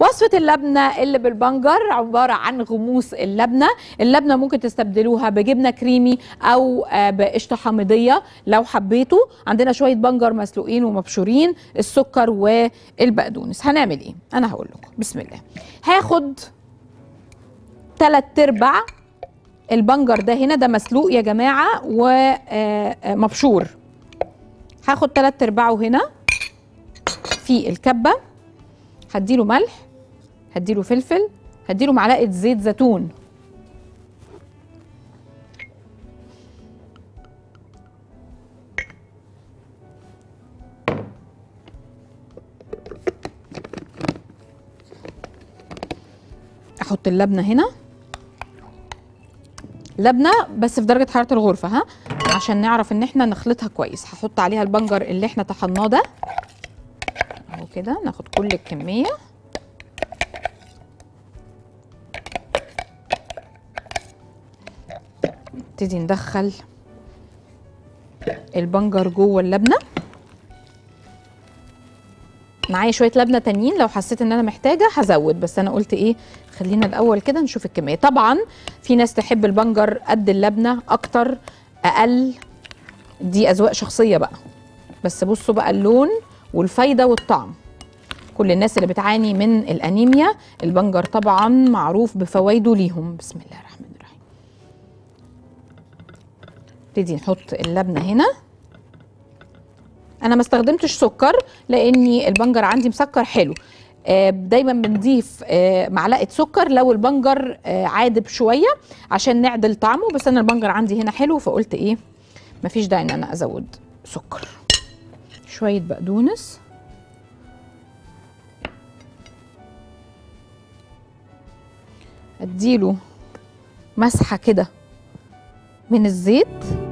وصفة اللبنة اللي بالبنجر عبارة عن غموس اللبنة. اللبنة ممكن تستبدلوها بجبنة كريمي أو بقشطة حامضية لو حبيتوا. عندنا شوية بنجر مسلوقين ومبشورين، السكر والبقدونس. هنعمل إيه؟ أنا هقول لكم. بسم الله. هاخد 3/4 البنجر ده هنا، ده مسلوق يا جماعة ومبشور. هاخد 3/4 هنا في الكبة، هديله ملح، هديله فلفل، هديله معلقة زيت زيتون. احط اللبنة هنا، لبنة بس في درجة حرارة الغرفة، ها، عشان نعرف ان احنا نخلطها كويس. هحط عليها البنجر اللي احنا طحناه ده اهو كده، ناخد كل الكمية. نبتدي ندخل البنجر جوه اللبنة. معايا شوية لبنة تانيين لو حسيت ان انا محتاجة هزود، بس انا قلت ايه، خلينا الاول كده نشوف الكمية. طبعا في ناس تحب البنجر قد اللبنة، اكتر، اقل، دي اذواق شخصية بقى. بس بصوا بقى اللون والفايدة والطعم. كل الناس اللي بتعاني من الانيميا البنجر طبعا معروف بفوايده ليهم. بسم الله الرحمن الرحيم. نبتدي نحط اللبنة هنا. انا ما استخدمتش سكر لاني البنجر عندي مسكر حلو. دايما بنضيف معلقه سكر لو البنجر عادب شويه عشان نعدل طعمه، بس انا البنجر عندي هنا حلو فقلت ايه، مفيش داعي ان انا ازود سكر. شويه بقدونس، اديله مسحه كده من الزيت.